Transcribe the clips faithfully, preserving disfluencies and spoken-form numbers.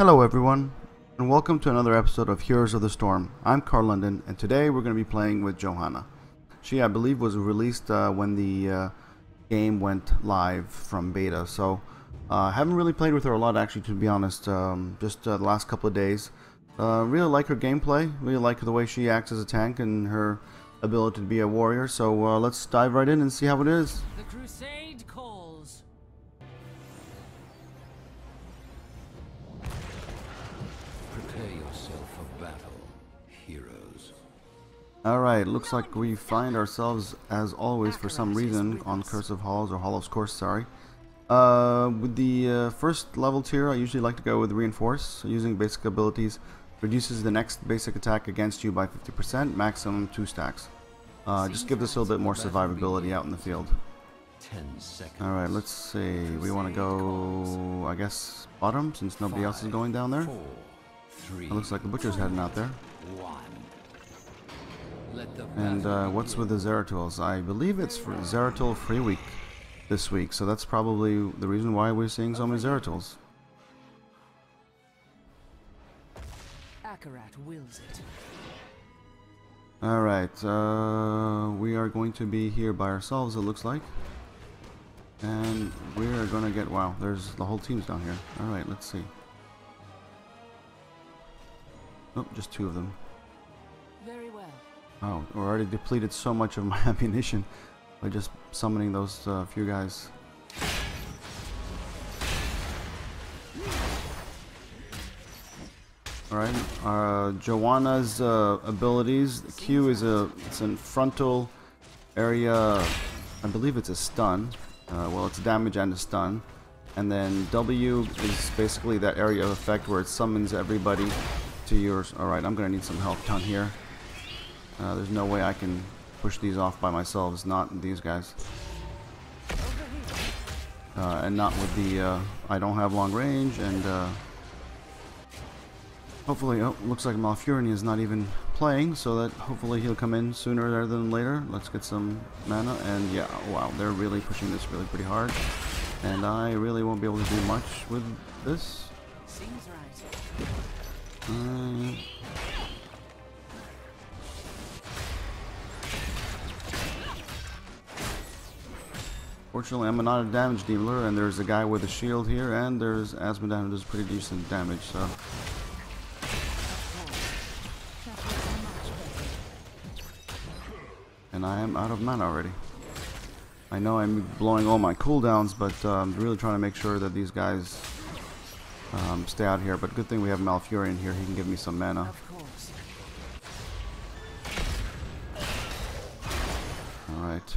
Hello everyone, and welcome to another episode of Heroes of the Storm. I'm Karlundin, and today we're going to be playing with Johanna. She, I believe, was released uh, when the uh, game went live from beta, so I uh, haven't really played with her a lot, actually, to be honest, um, just uh, the last couple of days. Uh, really like her gameplay, really like the way she acts as a tank and her ability to be a warrior, so uh, let's dive right in and see how it is. The crusade calls. Alright, looks like we find ourselves, as always, for some reason, on Curse of Halls, or Halls Course, sorry. Uh, with the uh, first level tier, I usually like to go with Reinforce. Using basic abilities, reduces the next basic attack against you by fifty percent, maximum two stacks. Uh, just give this a little bit more survivability out in the field. Alright, let's see, we want to go, I guess, bottom, since nobody else is going down there. It looks like the Butcher's heading out there. And uh, what's with the Zeratul's? I believe it's for Zeratul free week this week, so that's probably the reason why we're seeing so many Zeratul's. Akarat wills it. All right, uh, we are going to be here by ourselves, it looks like, and we are going to get wow. There's the whole team's down here. All right, let's see. Oh, just two of them. Oh, we already depleted so much of my ammunition by just summoning those uh, few guys. Alright, uh, Johanna's uh, abilities. The Q is a it's a frontal area, I believe it's a stun. Uh, well, it's damage and a stun. And then W is basically that area of effect where it summons everybody to yours. Alright, I'm going to need some help down here. Uh, there's no way I can push these off by myself. It's not these guys. Uh, and not with the... Uh, I don't have long range, and... Uh, hopefully... Oh, looks like Malfurion is not even playing, so that hopefully he'll come in sooner rather than later. Let's get some mana, and yeah, wow, they're really pushing this really pretty hard. And I really won't be able to do much with this. Seems right. Uh, Fortunately, I'm not a damage dealer, and there's a guy with a shield here, and there's Azmodan who does pretty decent damage, so... And I am out of mana already. I know I'm blowing all my cooldowns, but uh, I'm really trying to make sure that these guys um, stay out here, but good thing we have Malfurion here, he can give me some mana. Alright.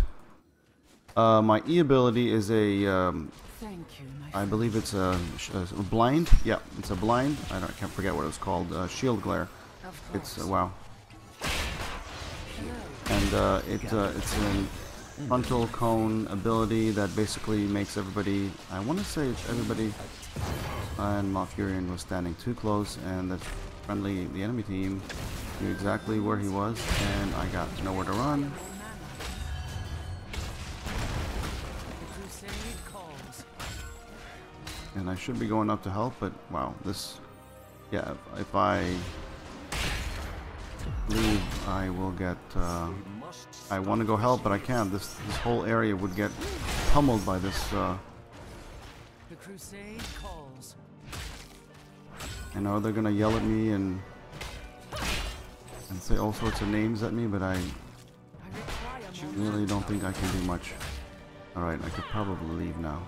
Uh, my E ability is a, um, Thank you, I believe it's a, a blind, yeah, it's a blind, I, don't, I can't forget what it's called, uh, Shield Glare, it's, uh, wow, and uh, it, uh, it's a frontal cone ability that basically makes everybody, I want to say it's everybody, and Malfurion was standing too close, and the friendly, the enemy team knew exactly where he was, and I got nowhere to run. And I should be going up to help, but wow, this... Yeah, if, if I leave, I will get... Uh, I want to go help, but I can't. This this whole area would get pummeled by this. Uh, the crusade calls. I know they're gonna yell at me and and say all sorts of names at me, but I really don't think I can do much. All right, I could probably leave now.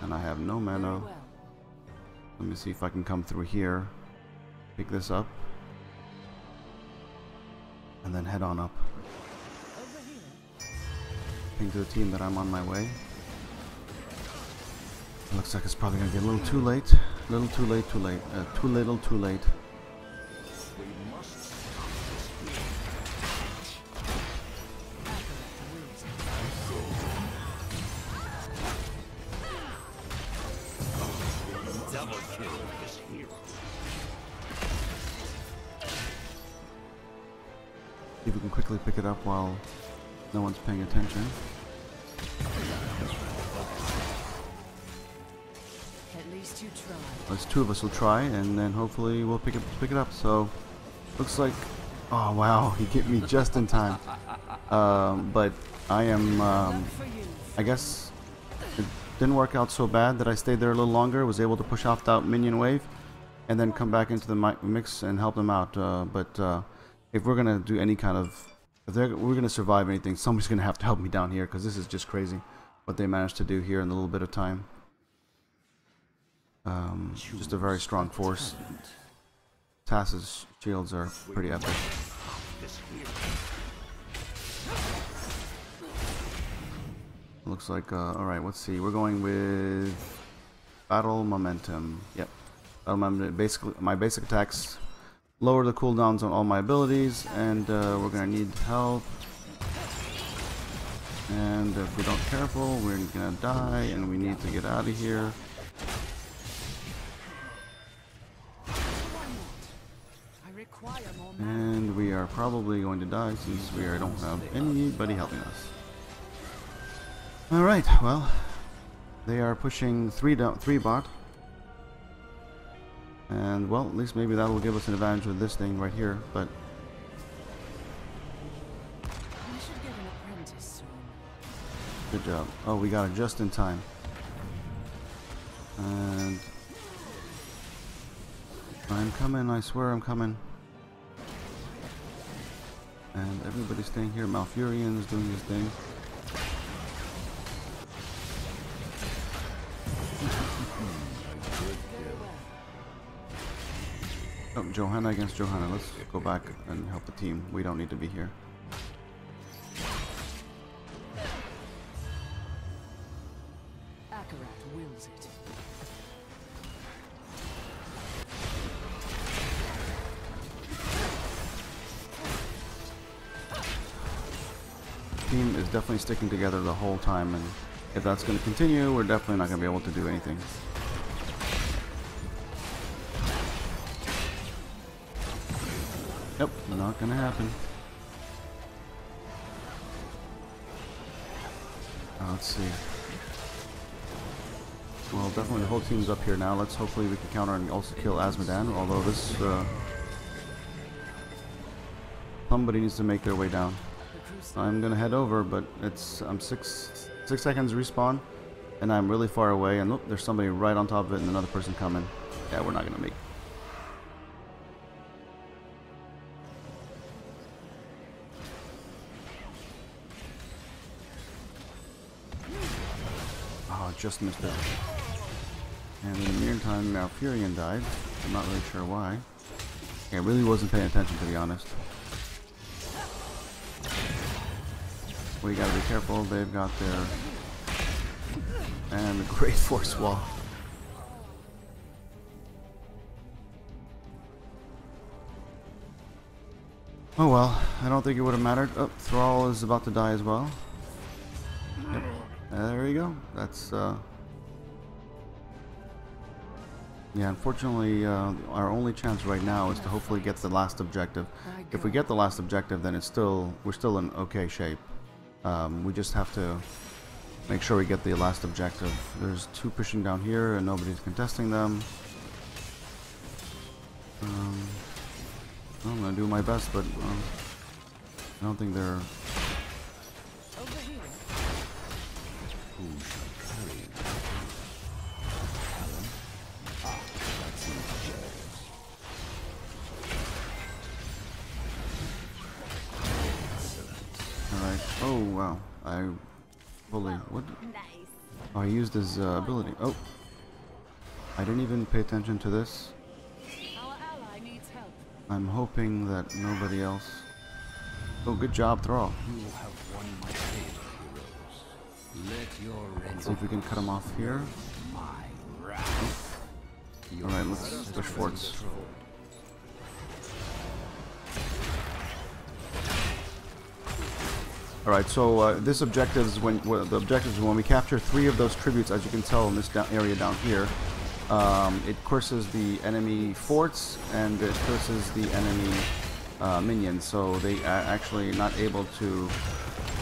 And I have no mana. Let me see if I can come through here, pick this up, and then head on up. Ping to the team that I'm on my way. Looks like it's probably gonna get a little too late. Little too late, too late. Uh, too little, too late. See if we can quickly pick it up while no one's paying attention. At least least you try. There's two of us will try, and then hopefully we'll pick it pick it up. So looks like, oh wow, he hit me just in time. Um, but I am, um, I guess it didn't work out so bad that I stayed there a little longer. Was able to push off that minion wave, and then come back into the mi mix and help them out. Uh, but uh, if we're gonna do any kind of, if we're gonna survive anything, somebody's gonna have to help me down here, because this is just crazy what they managed to do here in a little bit of time. Um, just a very strong force. Tass's shields are pretty epic. Looks like, uh, alright, let's see, we're going with Battle Momentum. Yep. Battle Momentum, basically, my basic attacks lower the cooldowns on all my abilities, and uh, we're gonna need help. And if we don't careful, we're gonna die, and we need to get out of here. And we are probably going to die since we are, don't have anybody helping us. Alright, well, they are pushing three down, three bot. And well, at least maybe that will give us an advantage with this thing right here, but we should get an apprentice soon. Good job. Oh, we got it just in time. And I'm coming, I swear I'm coming. And everybody's staying here. Malfurion is doing his thing. Oh, Johanna against Johanna. Let's go back and help the team. We don't need to be here. Akarat wills it. The team is definitely sticking together the whole time, and if that's going to continue, we're definitely not going to be able to do anything. Yep, not gonna happen. Uh, let's see. Well, definitely the whole team's up here now. Let's hopefully we can counter and also kill Azmodan, although this... Uh, somebody needs to make their way down. I'm gonna head over, but it's... I'm six, six seconds respawn, and I'm really far away, and look, there's somebody right on top of it and another person coming. Yeah, we're not gonna make it. Just missed that. And in the meantime, Malfurion died. I'm not really sure why. I really wasn't paying attention, to be honest. We gotta be careful. They've got their... And the Great Force Wall. Oh well. I don't think it would have mattered. Oh, Thrall is about to die as well. There you go. That's uh yeah, unfortunately uh, our only chance right now is to hopefully get the last objective. If we get the last objective, then it's still we're still in okay shape. Um, we just have to make sure we get the last objective. There's two pushing down here and nobody's contesting them. Um, I'm gonna do my best, but um, I don't think they're Alright, oh wow, I fully, what? Oh, I used his uh, ability, oh. I didn't even pay attention to this. I'm hoping that nobody else. Oh, good job, Thrall. Let's see if we can cut him off here. Alright, let's push forwards. Alright, so uh, this objective is when well, the objectives when we capture three of those tributes, as you can tell in this down area down here. Um, it curses the enemy forts and it curses the enemy uh, minions, so they are actually not able to.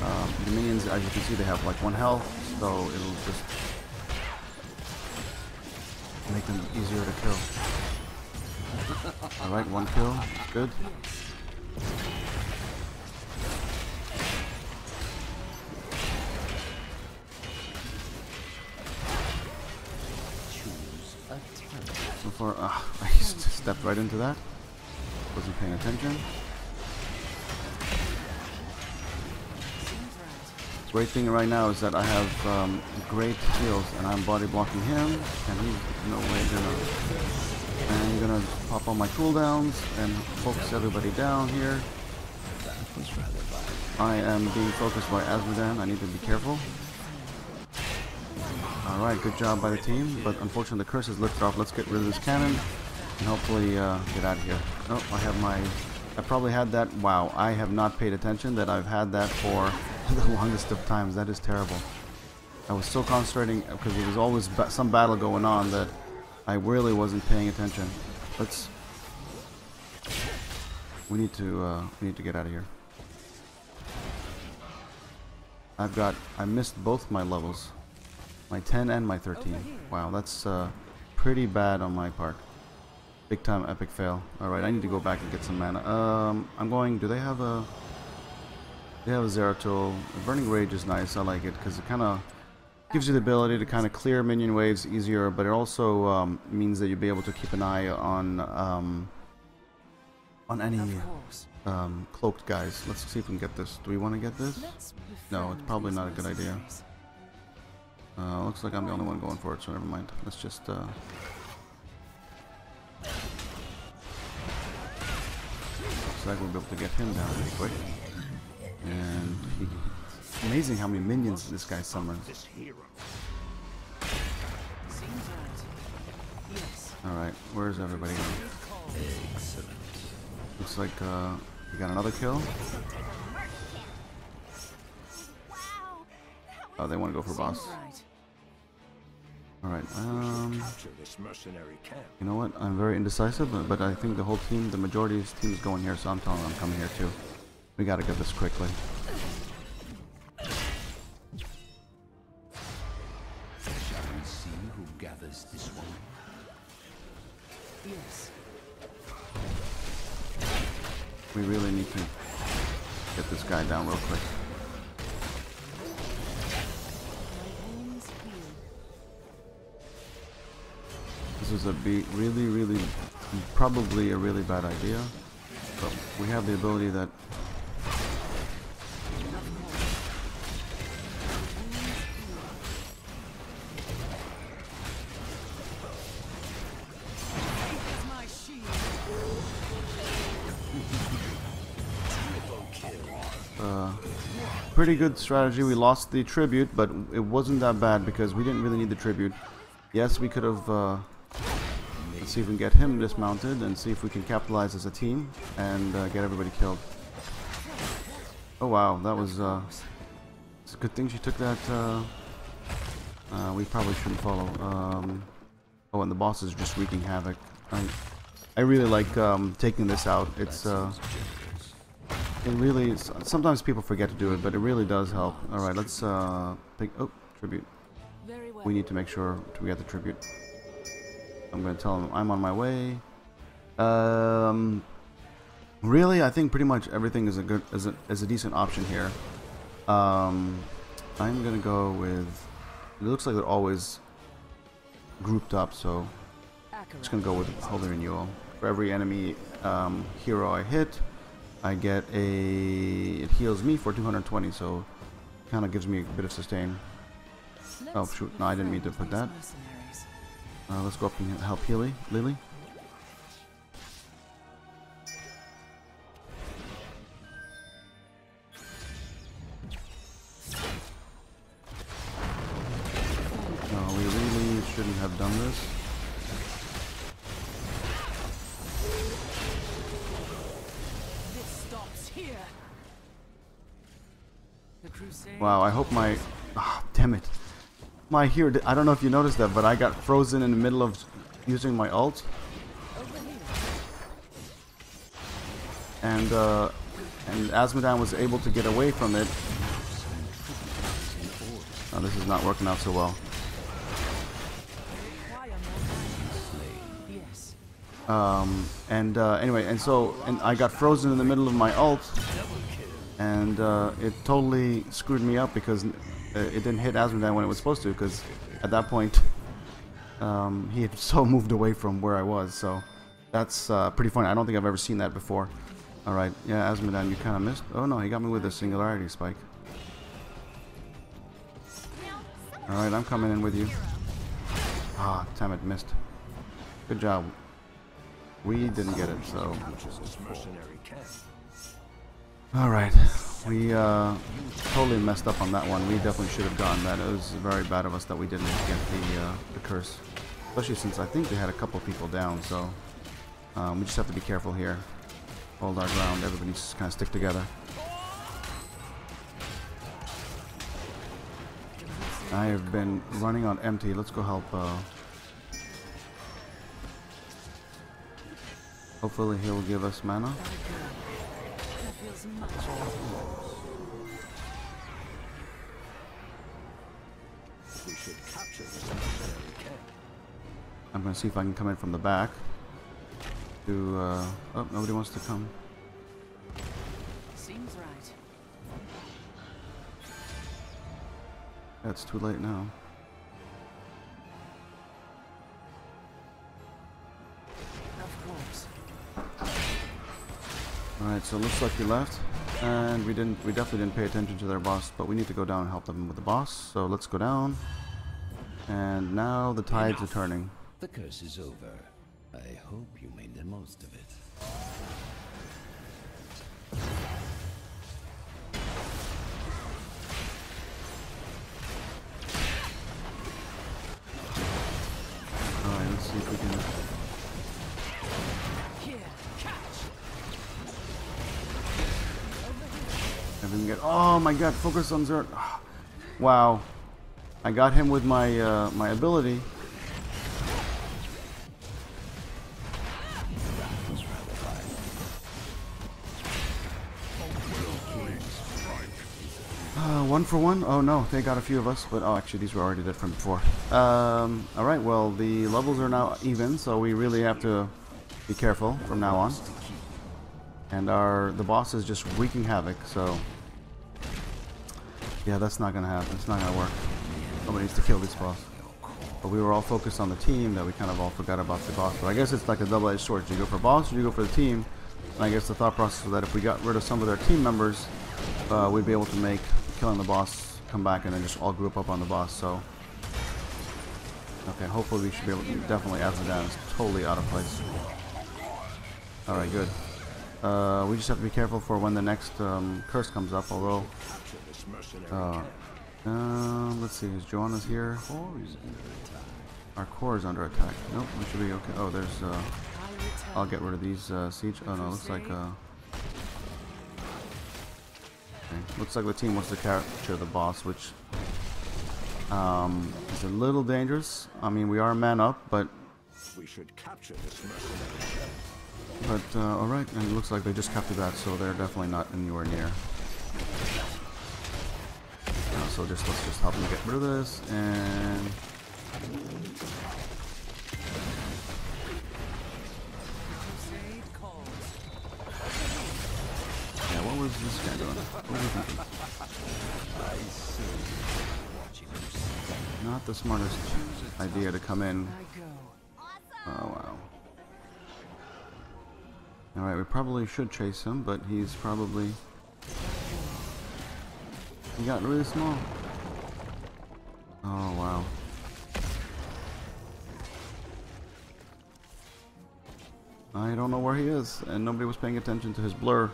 Um, the minions, as you can see, they have like one health, so it'll just make them easier to kill. Alright, one kill. Good. So far, uh, I stepped right into that. Wasn't paying attention. Great thing right now is that I have um, great heals, and I'm body blocking him, and he's no way gonna. And I'm gonna pop on my cooldowns and focus everybody down here. I am being focused by Azmodan. I need to be careful. All right, good job by the team, but unfortunately the curse is lifted off. Let's get rid of this cannon and hopefully uh, get out of here. Oh, I have my. I probably had that. Wow, I have not paid attention that I've had that for the longest of times. That is terrible. I was so concentrating because there was always ba some battle going on that I really wasn't paying attention. Let's. We need to. Uh, we need to get out of here. I've got. I missed both my levels, my ten and my thirteen. Wow, that's uh, pretty bad on my part. Big time epic fail. All right, I need to go back and get some mana. Um, I'm going. Do they have a? They have a Zeratul. Burning Rage is nice. I like it because it kind of gives you the ability to kind of clear minion waves easier, but it also um, means that you'll be able to keep an eye on um, on any um, cloaked guys. Let's see if we can get this. Do we want to get this? No, it's probably not a good idea. Uh, looks like I'm the only one going for it, so never mind. Let's just. Uh, looks like we'll be able to get him down pretty quick. And he, it's amazing how many minions this guy summons. Alright, where's everybody going? Looks like uh, we got another kill. Oh, they want to go for boss. Alright, um... you know what, I'm very indecisive, but, but I think the whole team, the majority of this team is going here, so I'm telling them I'm coming here too. We gotta get this quickly. Shall we see who gathers this one? Yes. We really need to get this guy down real quick. This is a be really, really, probably a really bad idea, but we have the ability that. Pretty good strategy. We lost the tribute, but it wasn't that bad because we didn't really need the tribute. Yes, we could have. Uh, let's see if we can get him dismounted and see if we can capitalize as a team and uh, get everybody killed. Oh wow, that was. Uh, it's a good thing she took that. Uh, uh, we probably shouldn't follow. Um, oh, and the boss is just wreaking havoc. I, I really like um, taking this out. It's. Uh, It really, sometimes people forget to do it, but it really does help. Alright, let's uh, pick, oh, tribute. We need to make sure we get the tribute. I'm going to tell them I'm on my way. Um, really, I think pretty much everything is a good, is a, is a decent option here. Um, I'm going to go with, it looks like they're always grouped up, so I'm just going to go with Holy Renewal. For every enemy um, hero I hit, I get a, it heals me for two hundred twenty, so kind of gives me a bit of sustain. Oh shoot, no, I didn't mean to put that. Uh, let's go up and help Li Li. No, we really shouldn't have done this. Wow, I hope my... Ah, damn it. My hero... I don't know if you noticed that, but I got frozen in the middle of using my ult. And, uh... and Azmodan was able to get away from it. Oh, this is not working out so well. Um, and uh, anyway, and so and I got frozen in the middle of my ult, and uh, it totally screwed me up because it didn't hit Azmodan when it was supposed to, because at that point um, he had so moved away from where I was. So that's uh, pretty funny. I don't think I've ever seen that before. All right, yeah, Azmodan, you kind of missed. Oh no, he got me with a singularity spike. All right, I'm coming in with you. Ah, damn it, missed. Good job. We didn't get it, so. Alright, we uh, totally messed up on that one. We definitely should have gotten that. It was very bad of us that we didn't get the, uh, the curse. Especially since I think they had a couple people down, so um, we just have to be careful here. Hold our ground, everybody just kind of stick together. I have been running on empty. Let's go help. Uh, Hopefully he'll give us mana. I'm gonna see if I can come in from the back. To uh, oh, nobody wants to come. Seems right. That's too late now. Alright, so it looks like we left, and we didn't. We definitely didn't pay attention to their boss, but we need to go down and help them with the boss, so let's go down. And now the tides Enough. are turning. The curse is over. I hope you made the most of it. Alright, let's see if we can... Get, oh my god, focus on Zeratul. Oh, wow. I got him with my uh, my ability. Uh, one for one? Oh no, they got a few of us, but oh, actually these were already dead from before. Um, Alright, well the levels are now even, so we really have to be careful from now on. And our the boss is just wreaking havoc, so... Yeah, that's not gonna happen. It's not gonna work. Somebody needs to kill this boss. But we were all focused on the team that we kind of all forgot about the boss. But I guess it's like a double-edged sword. Do you go for boss or do you go for the team? And I guess the thought process was that if we got rid of some of their team members, uh, we'd be able to make killing the boss come back and then just all group up on the boss. So, okay, hopefully we should be able to definitely Azmodan. It's totally out of place. All right, good. Uh, we just have to be careful for when the next um, curse comes up. Although. Uh, uh, let's see, is Johanna's here? Our core is under attack. Nope, we should be okay. Oh, there's, uh, I'll get rid of these, uh, siege. Oh no, looks like, uh, okay. Looks like the team wants to capture the boss, which, um, is a little dangerous. I mean, we are man up, but, we should capture this mercenary. But, uh, alright, and it looks like they just captured that, so they're definitely not anywhere near. So just let's just help him get rid of this, and yeah, what was this guy doing? What was he doing? Not the smartest idea to come in. Oh wow! All right, we probably should chase him, but he's probably. He got really small. Oh wow. I don't know where he is, and nobody was paying attention to his blur.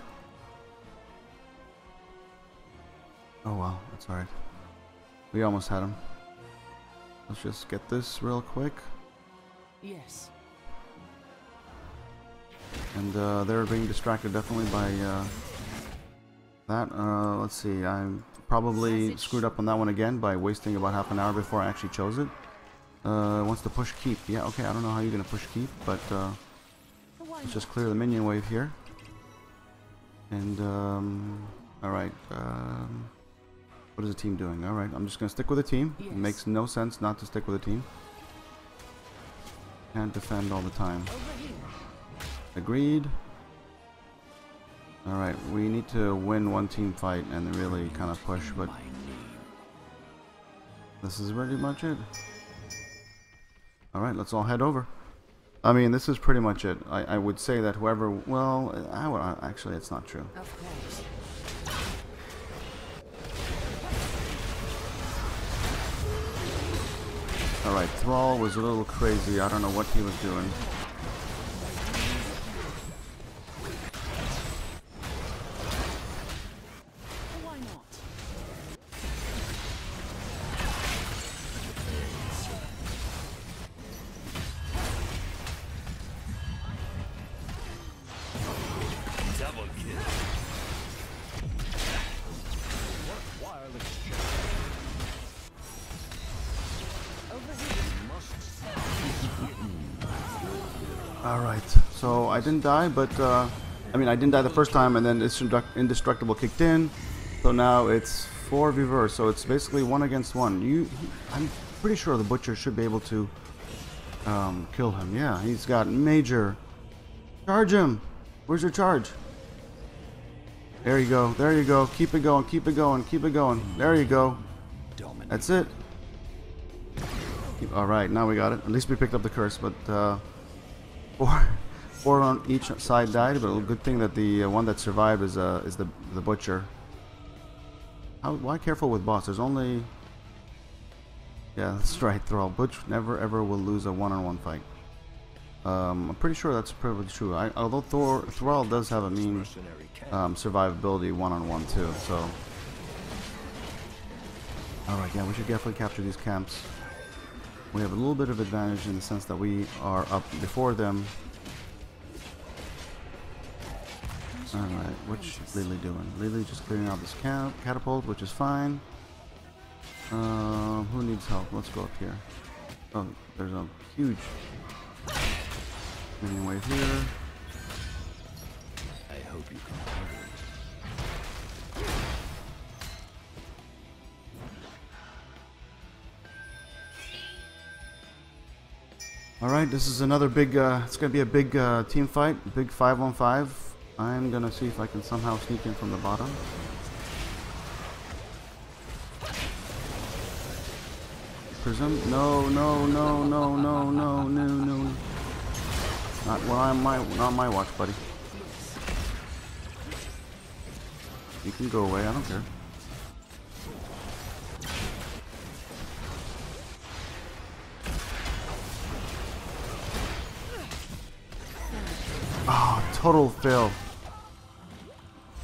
Oh wow, that's alright. We almost had him. Let's just get this real quick. Yes. And uh, they're being distracted definitely by uh, that. Uh, let's see, I'm probably screwed up on that one again by wasting about half an hour before I actually chose it. Uh, wants to push keep. Yeah, okay, I don't know how you're going to push keep, but uh, let's just clear the minion wave here. And, um, alright, um, what is the team doing? Alright, I'm just going to stick with the team. Yes. It makes no sense not to stick with the team. Can't defend all the time. Agreed. Alright, we need to win one team fight and really kind of push, but this is pretty much it. Alright, let's all head over. I mean, this is pretty much it. I, I would say that whoever... Well, I would, actually, it's not true. Alright, Thrall was a little crazy. I don't know what he was doing. Alright, so I didn't die, but uh, I mean I didn't die the first time, and then it's indestructible kicked in, so now it's four v four, so it's basically one against one. You, I'm pretty sure the Butcher should be able to um, kill him. Yeah, he's got major. Charge him! Where's your charge? There you go, there you go, keep it going, keep it going, keep it going, there you go. That's it. Alright, now we got it. At least we picked up the curse, but... Uh, Four, four on each side died, but a good thing that the uh, one that survived is uh, is the the Butcher. How, why careful with boss? There's only, yeah, that's right. Thrall Butch never ever will lose a one-on-one fight. Um, I'm pretty sure that's probably true. I, although Thor, Thrall does have a mean um, survivability one-on-one too. So, all right, yeah, we should definitely capture these camps. We have a little bit of advantage in the sense that we are up before them. Alright, what's Li Li doing? Li Li just clearing out this cat catapult, which is fine. Uh, who needs help? Let's go up here. Oh, there's a huge mini wave here. I hope you can cover it. Alright, this is another big, uh, it's going to be a big uh, team fight, big five on five. I'm going to see if I can somehow sneak in from the bottom. Prism? No, no, no, no, no, no, no, no. Not, well, I'm my, not my watch, buddy. You can go away, I don't care. Total fail.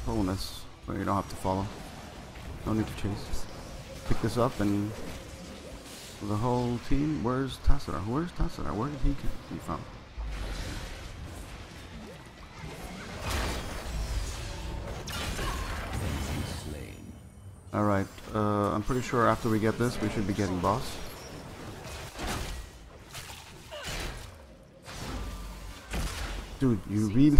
Bonus. But you don't have to follow. No need to chase. Pick this up and the whole team. Where's Tassadar? Where's Tassadar? Where did he be from? Alright. Uh, I'm pretty sure after we get this, we should be getting boss. Dude, you read?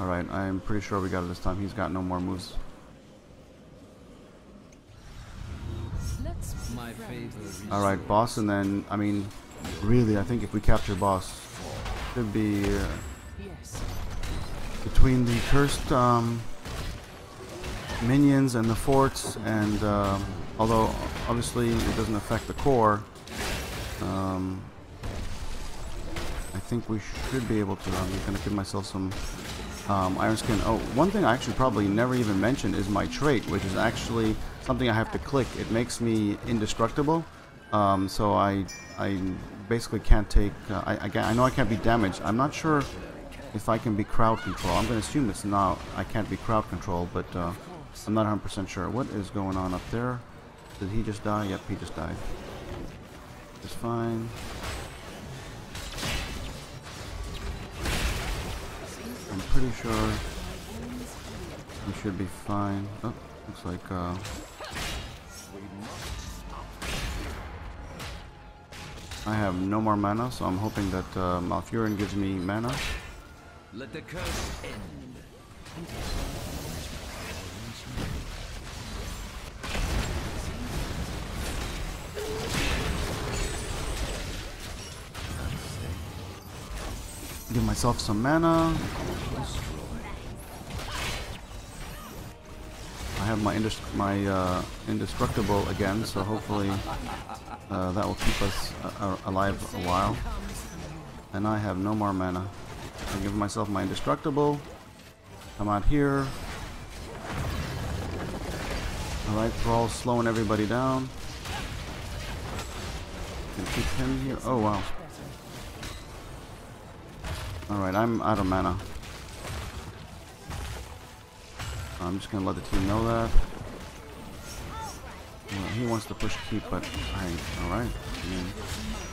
Alright, I'm pretty sure we got it this time. He's got no more moves. Alright, boss, and then, I mean, really, I think if we capture boss, it could be uh, between the cursed, um... minions and the forts, and um, although obviously it doesn't affect the core, um, I think we should be able to. I'm gonna give myself some um, iron skin. Oh, one thing I actually probably never even mentioned is my trait, which is actually something I have to click. It makes me indestructible, um, so I I basically can't take. Uh, I, I I know I can't be damaged. I'm not sure if I can be crowd control. I'm gonna assume it's not. I can't be crowd control, but. Uh, I'm not one hundred percent sure. What is going on up there? Did he just die? Yep, he just died. It's fine. I'm pretty sure we should be fine. Oh, looks like... Uh, I have no more mana, so I'm hoping that uh, Malfurion gives me mana. Let the curse end. Give myself some mana. I have my indest my uh, indestructible again, so hopefully uh, that will keep us uh, alive a while. And I have no more mana. I give myself my indestructible. Come out here. Alright, Thrall slowing everybody down. Can keep him here. Oh wow. Alright, I'm out of mana. I'm just gonna let the team know that. Well, he wants to push keep, but I. Alright. I mean,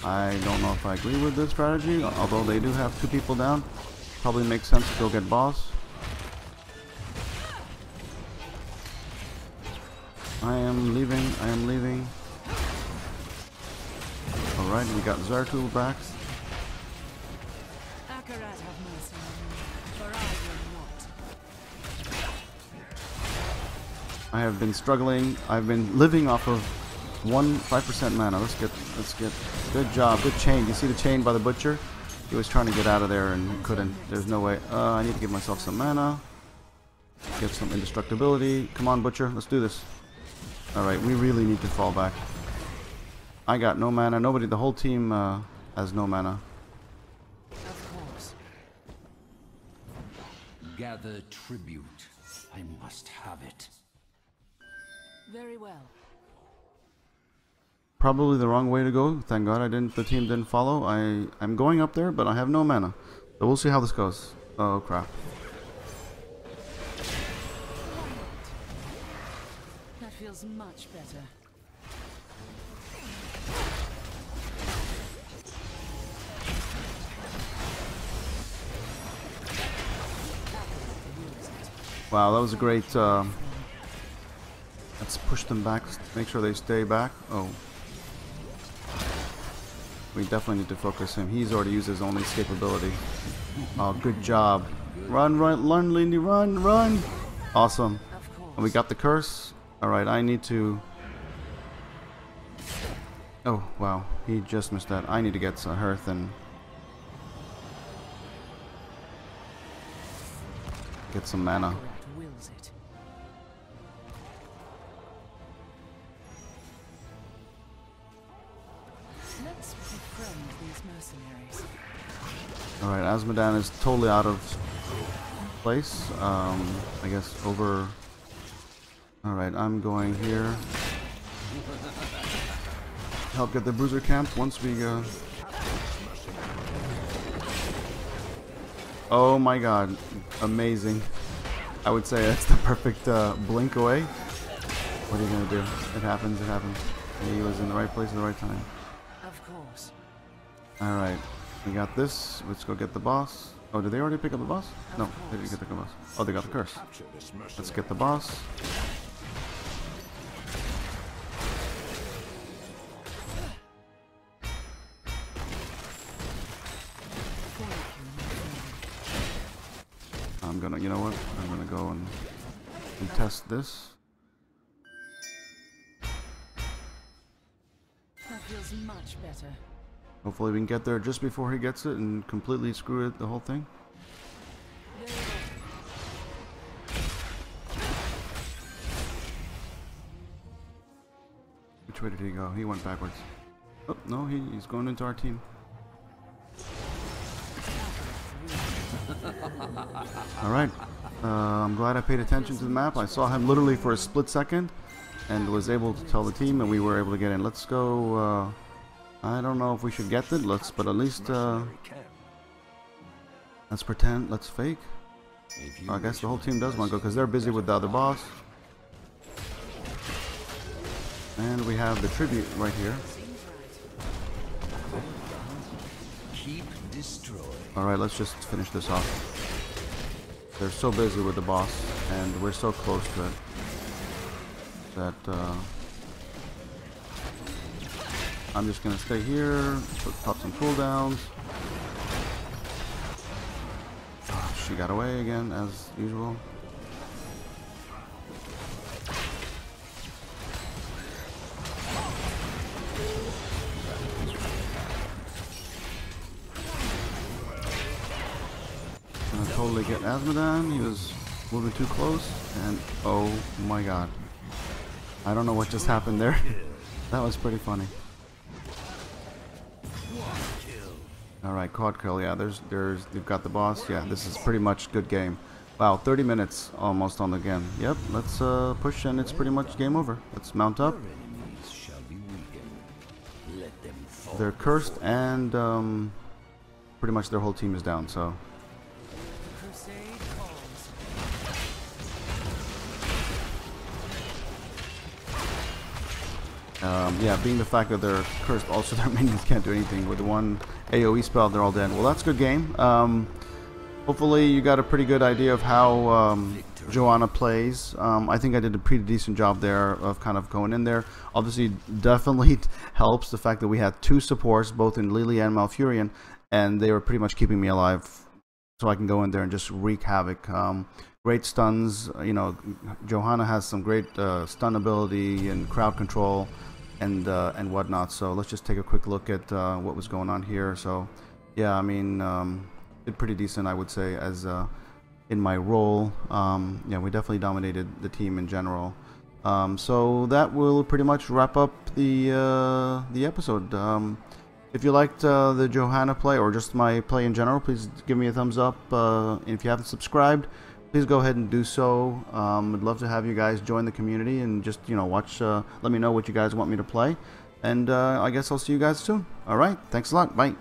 I don't know if I agree with this strategy, although they do have two people down. Probably makes sense to go get boss. I am leaving, I am leaving. Alright, we got Zeratul back. Akarat have mercy on me, for I will not. I have been struggling, I've been living off of one five percent mana. Let's get, let's get, good job, good chain. You see the chain by the Butcher? He was trying to get out of there and couldn't. There's no way. Uh, I need to give myself some mana. Get some indestructibility. Come on, Butcher, let's do this. Alright, we really need to fall back. I got no mana. Nobody, the whole team uh, has no mana. Of course. Gather tribute. I must have it. Very well. Probably the wrong way to go. Thank God I didn't. The team didn't follow. I I'm going up there, but I have no mana. So we'll see how this goes. Oh crap. That feels much better. Wow, that was a great. Uh, let's push them back. Make sure they stay back. Oh. We definitely need to focus him. He's already used his only escapability. Oh, good job. Run, run, run, Li Li, run, run. Awesome. And we got the curse. Alright, I need to... Oh, wow. He just missed that. I need to get a hearth and... get some mana. Alright, Azmodan is totally out of place. Um, I guess over... Alright, I'm going here. Help get the bruiser camp once we... Uh... Oh my god. Amazing. I would say that's the perfect uh, blink away. What are you gonna do? It happens, it happens. He was in the right place at the right time. Of course. Alright. We got this. Let's go get the boss. Oh, did they already pick up the boss? No, they didn't get the boss. Oh, they got the curse. Let's get the boss. I'm gonna, you know what? I'm gonna go and, and test this. That feels much better. Hopefully we can get there just before he gets it and completely screw it, the whole thing. Which way did he go? He went backwards. Oh, no, he, he's going into our team. Alright, uh, I'm glad I paid attention to the map. I saw him literally for a split second and was able to tell the team, and we were able to get in. Let's go... Uh, I don't know if we should get the looks, but at least uh, let's pretend, let's fake. I guess the whole team does want to go because they're busy with the other boss. And we have the tribute right here. Alright, let's just finish this off. They're so busy with the boss and we're so close to it that uh, I'm just gonna stay here, pop some cooldowns. She got away again, as usual. Gonna totally get Azmodan. He was moving too close, and oh my god. I don't know what just happened there. That was pretty funny. Alright, quad kill, yeah, there's, there's, they've got the boss, yeah, this is pretty much good game. Wow, thirty minutes almost on the game. Yep, let's uh, push and it's pretty much game over. Let's mount up. They're cursed and um, pretty much their whole team is down, so. Um, yeah, being the fact that they're cursed, also their minions can't do anything. With one A O E spell, they're all dead. Well, that's a good game. Um, hopefully you got a pretty good idea of how um, Johanna plays. Um, I think I did a pretty decent job there of kind of going in there. Obviously, definitely helps the fact that we had two supports, both in Li Li and Malfurion, and they were pretty much keeping me alive so I can go in there and just wreak havoc. Um, great stuns, you know, Johanna has some great uh, stun ability and crowd control. And uh, and whatnot. So let's just take a quick look at uh, what was going on here. So yeah, I mean, um, did pretty decent, I would say, as uh, in my role. Um, yeah, we definitely dominated the team in general. Um, so that will pretty much wrap up the uh, the episode. Um, if you liked uh, the Johanna play or just my play in general, please give me a thumbs up. Uh, and if you haven't subscribed, please go ahead and do so. Um, I'd love to have you guys join the community and just, you know, watch. Uh, let me know what you guys want me to play. And uh, I guess I'll see you guys soon. All right. Thanks a lot. Bye.